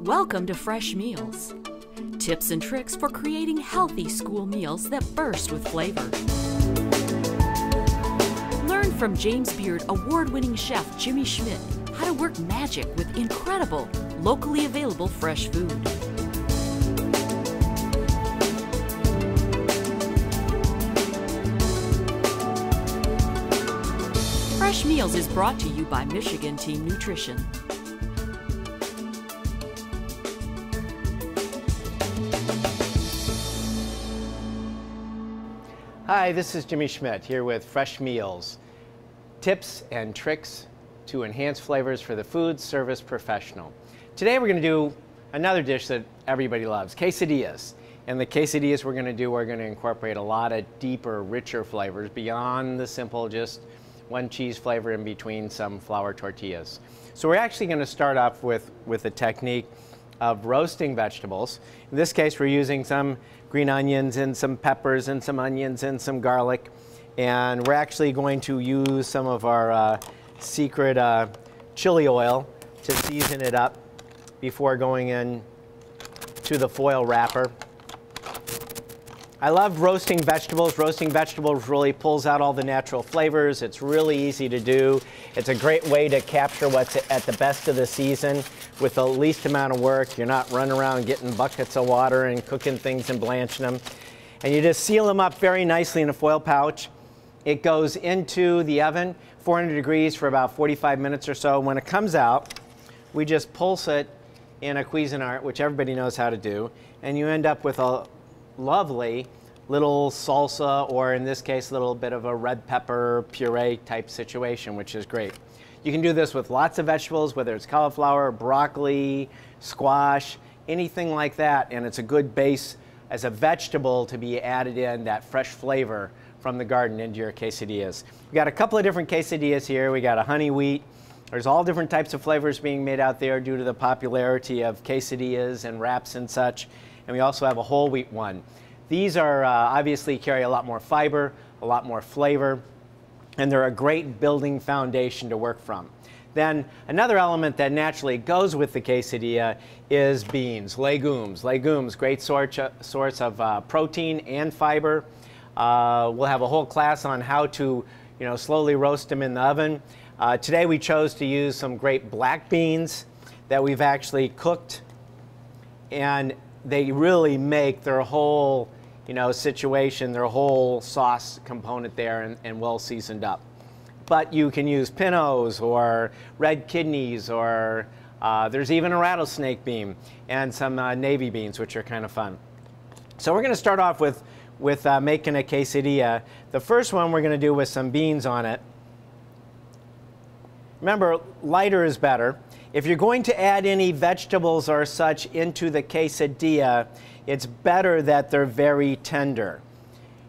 Welcome to Fresh Meals. Tips and tricks for creating healthy school meals that burst with flavor. Learn from James Beard award-winning chef Jimmy Schmidt how to work magic with incredible, locally available fresh food. Fresh Meals is brought to you by Michigan Team Nutrition. Hi, this is Jimmy Schmidt here with Fresh Meals. Tips and tricks to enhance flavors for the food service professional. Today we're going to do another dish that everybody loves, quesadillas. And the quesadillas we're going to do are going to incorporate a lot of deeper, richer flavors beyond the simple just one cheese flavor in between some flour tortillas. So we're actually going to start off with a technique of roasting vegetables. In this case, we're using some green onions and some peppers and some onions and some garlic. And we're actually going to use some of our secret chili oil to season it up before going in to the foil wrapper. I love roasting vegetables. Roasting vegetables really pulls out all the natural flavors. It's really easy to do. It's a great way to capture what's at the best of the season with the least amount of work. You're not running around getting buckets of water and cooking things and blanching them. And you just seal them up very nicely in a foil pouch. It goes into the oven, 400 degrees for about 45 minutes or so. When it comes out, we just pulse it in a Cuisinart, which everybody knows how to do, and you end up with a lovely little salsa, or in this case, a little bit of a red pepper puree type situation, which is great. You can do this with lots of vegetables, whether it's cauliflower, broccoli, squash, anything like that, and it's a good base as a vegetable to be added in that fresh flavor from the garden into your quesadillas. We got a couple of different quesadillas here. We got a honey wheat. There's all different types of flavors being made out there due to the popularity of quesadillas and wraps and such. And we also have a whole wheat one. These are obviously carry a lot more fiber, a lot more flavor, and they're a great building foundation to work from. Then another element that naturally goes with the quesadilla is beans, legumes. Legumes, great source of protein and fiber. We'll have a whole class on how to slowly roast them in the oven. Today we chose to use some great black beans that we've actually cooked, and they really make their whole, situation, their whole sauce component there and well seasoned up. But you can use pinos or red kidneys, or there's even a rattlesnake bean and some navy beans, which are kind of fun. So we're going to start off with making a quesadilla. The first one we're going to do with some beans on it. Remember, lighter is better. If you're going to add any vegetables or such into the quesadilla, it's better that they're very tender.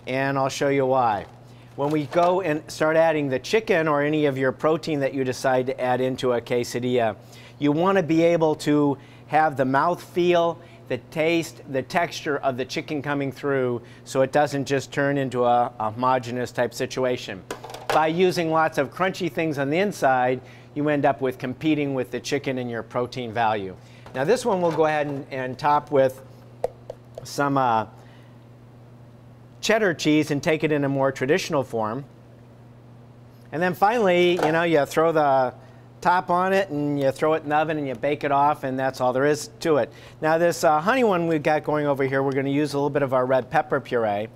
And I'll show you why. When we go and start adding the chicken or any of your protein that you decide to add into a quesadilla, you want to be able to have the mouthfeel, the taste, the texture of the chicken coming through, so it doesn't just turn into a homogeneous type situation. By using lots of crunchy things on the inside, you end up with competing with the chicken in your protein value. Now this one we'll go ahead and top with some cheddar cheese and take it in a more traditional form. And then finally, you throw the top on it and you throw it in the oven and you bake it off, and that's all there is to it. Now this honey one we've got going over here, we're going to use a little bit of our red pepper puree.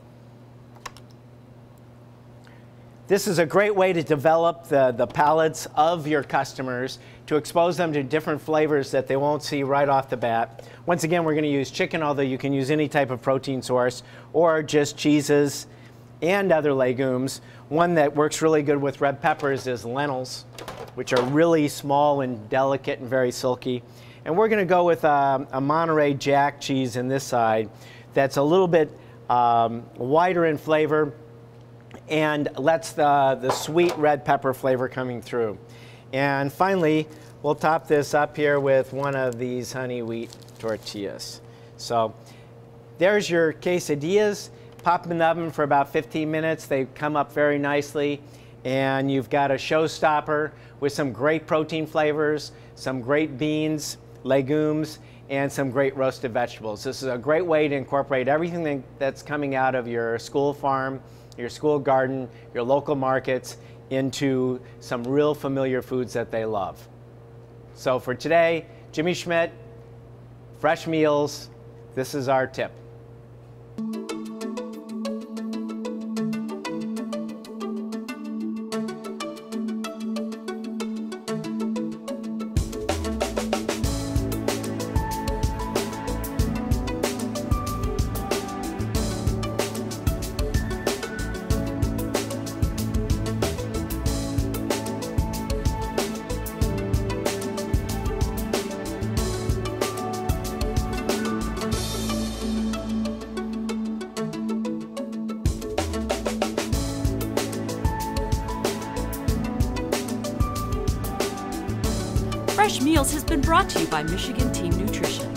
This is a great way to develop the palates of your customers, to expose them to different flavors that they won't see right off the bat. Once again, we're going to use chicken, although you can use any type of protein source or just cheeses and other legumes. One that works really good with red peppers is lentils, which are really small and delicate and very silky. And we're going to go with a Monterey Jack cheese in this side that's a little bit wider in flavor and lets the sweet red pepper flavor coming through. And finally, we'll top this up here with one of these honey wheat tortillas. So there's your quesadillas. Pop them in the oven for about 15 minutes. They come up very nicely. and you've got a showstopper with some great protein flavors, some great beans, legumes, and some great roasted vegetables. This is a great way to incorporate everything that's coming out of your school farm, your school garden, your local markets into some real familiar foods that they love. So for today, Jimmy Schmidt, Fresh Meals, this is our tip. Fresh Meals has been brought to you by Michigan Team Nutrition.